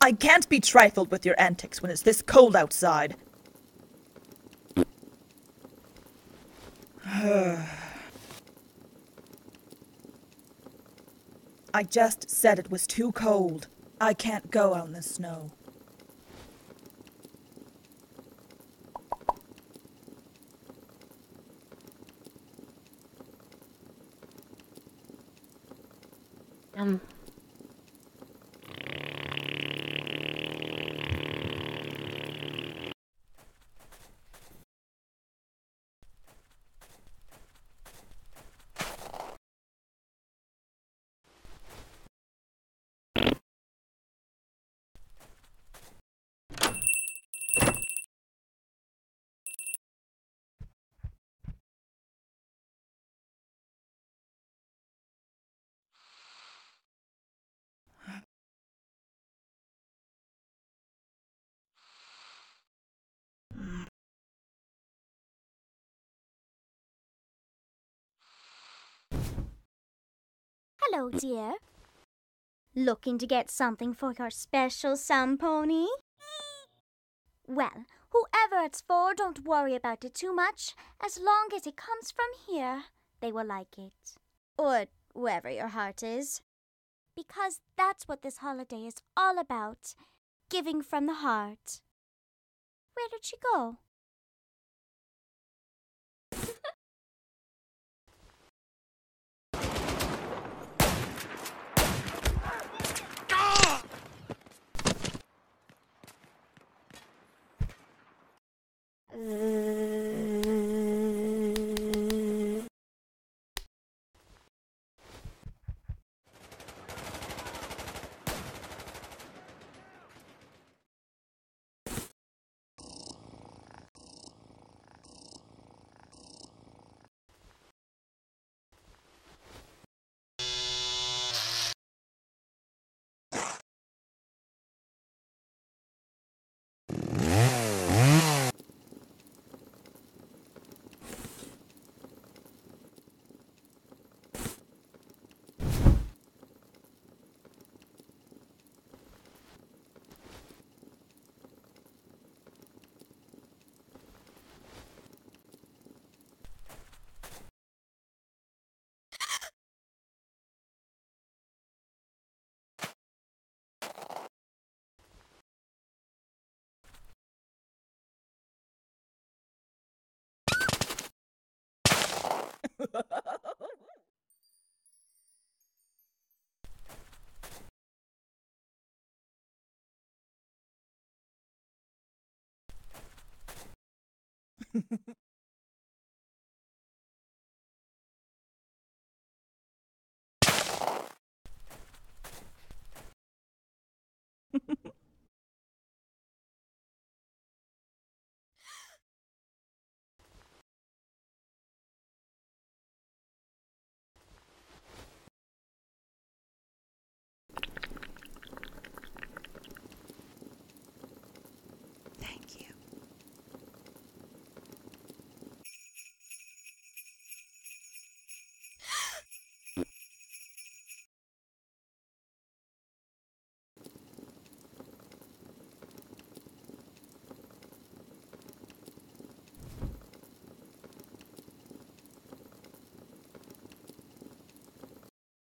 I can't be trifled with your antics when it's this cold outside. I just said it was too cold. I can't go out in the snow. Hello, dear. Looking to get something for your special Sampony? Well, whoever it's for, don't worry about it too much. As long as it comes from here, they will like it. Or wherever your heart is. Because that's what this holiday is all about. Giving from the heart. Where did she go?